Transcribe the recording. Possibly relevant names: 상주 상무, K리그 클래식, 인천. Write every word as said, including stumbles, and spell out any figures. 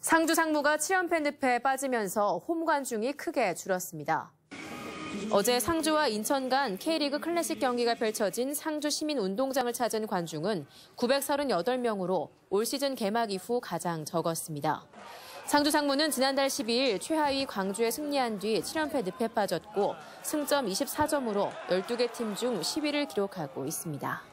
상주 상무가 칠 연패 늪에 빠지면서 홈 관중이 크게 줄었습니다. 어제 상주와 인천 간 K리그 클래식 경기가 펼쳐진 상주 시민 운동장을 찾은 관중은 구백삼십팔 명으로 올 시즌 개막 이후 가장 적었습니다. 상주 상무는 지난달 십이 일 최하위 광주에 승리한 뒤 칠 연패 늪에 빠졌고 승점 이십사 점으로 열두 개 팀 중 십 위를 기록하고 있습니다.